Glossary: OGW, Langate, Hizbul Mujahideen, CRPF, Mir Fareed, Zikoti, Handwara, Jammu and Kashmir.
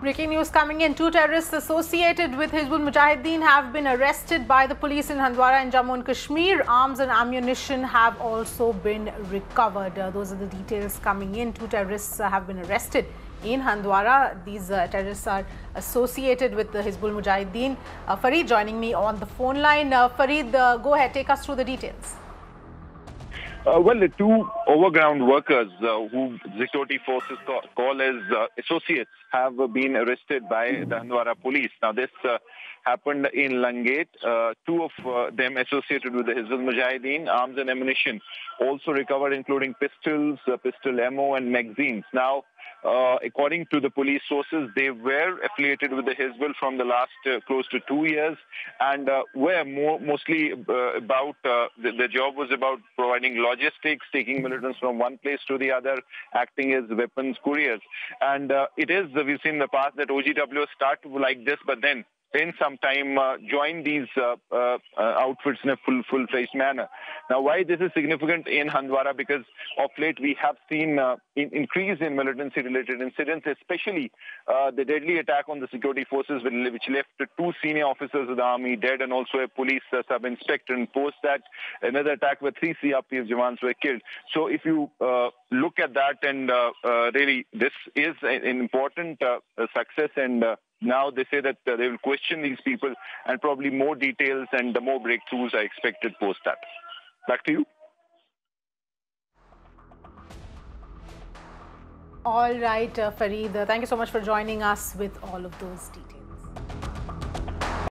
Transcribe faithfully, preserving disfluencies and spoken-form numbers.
Breaking news coming in. Two terrorists associated with Hizbul Mujahideen have been arrested by the police in Handwara in Jammu and Kashmir. Arms and ammunition have also been recovered. Uh, those are the details coming in. Two terrorists uh, have been arrested in Handwara. These uh, terrorists are associated with the Hizbul Mujahideen. Uh, Fareed joining me on the phone line. Uh, Fareed, uh, go ahead, take us through the details. Uh, well, the two overground workers uh, who Zikoti forces call, call as uh, associates have been arrested by the Handwara police. Now, this uh, happened in Langate. Uh, two of uh, them associated with the Hizbul Mujahideen. Arms and ammunition also recovered, including pistols, uh, pistol ammo and magazines. Now, uh, according to the police sources, they were affiliated with the Hizbul from the last uh, close to two years and uh, were more, mostly uh, about, uh, the, the job was about providing logistics, taking militants from one place to the other, acting as weapons couriers. And uh, it is, we've seen in the past that O G W start like this, but then in some time uh, join these uh, uh, outfits in a full, full-fledged manner. Now, why this is significant in Handwara? Because of late we have seen uh, in increase in militancy-related incidents, especially uh, the deadly attack on the security forces, which left two senior officers of the army dead and also a police uh, sub-inspector. And post that, another attack where three C R P F jawans were killed. So if you uh, look at that, and uh, uh, really this is an important uh, success, and uh, now they say that uh, they will question these people, and probably more details and the more breakthroughs are expected post that. Back to you. All right, uh, Fareed, uh, thank you so much for joining us with all of those details.